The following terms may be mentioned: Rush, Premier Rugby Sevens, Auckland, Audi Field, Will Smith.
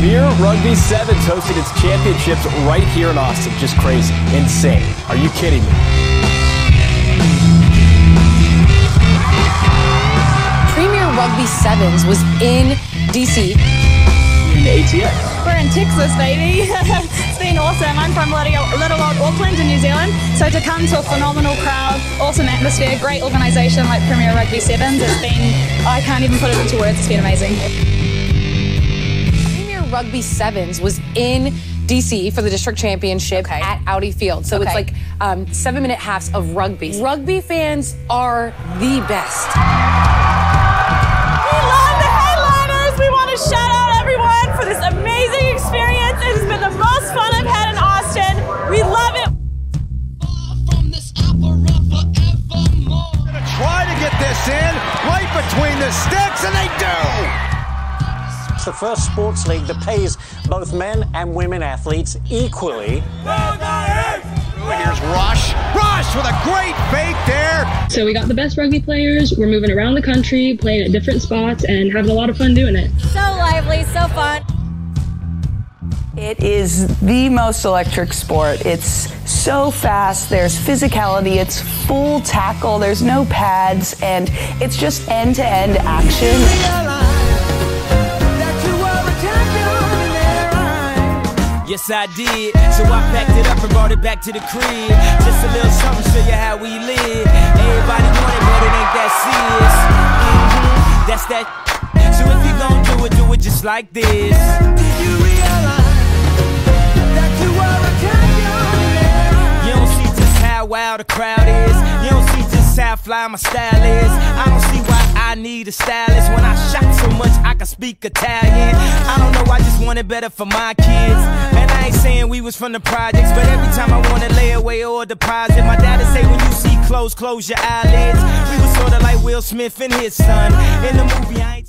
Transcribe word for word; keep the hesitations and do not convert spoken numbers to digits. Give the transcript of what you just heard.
Premier Rugby Sevens hosted its championships right here in Austin. Just crazy. Insane. Are you kidding me? Premier Rugby Sevens was in D C In A T S. We're in Texas, baby. It's been awesome. I'm from little, little old Auckland in New Zealand. So to come to a phenomenal crowd, awesome atmosphere, great organisation like Premier Rugby Sevens, it's been, I can't even put it into words, it's been amazing. Rugby Sevens was in D C for the district championship okay. at Audi Field. So okay. it's like um, seven minute halves of rugby. Rugby fans are the best. We love the headliners. We want to shout out everyone for this amazing experience. It has been the most fun I've had in Austin. We love it. They're gonna try to get this in right between the sticks, and they do. It's the first sports league that pays both men and women athletes equally. Here's Rush. Rush with a great fake there. So we got the best rugby players. We're moving around the country, playing at different spots, and having a lot of fun doing it. So lively, so fun. It is the most electric sport. It's so fast. There's physicality. It's full tackle. There's no pads. And it's just end-to-end action. Yes, I did. So I packed it up and brought it back to the crib. Just a little something to show you how we live. Everybody want it, but it ain't that serious. Mm-hmm. That's that. So if you gon' do it, do it just like this. You realize that you are a champion. You don't see just how wild the crowd is. You don't see just how fly my style is. I don't see why I need a stylist when I shop so much I can speak Italian. I don't know, I just want it better for my kids. I ain't saying we was from the projects, but every time I wanna lay away or deposit, my dad'd say when you see clothes, close your eyelids. We was sorta like Will Smith and his son in the movie. I ain't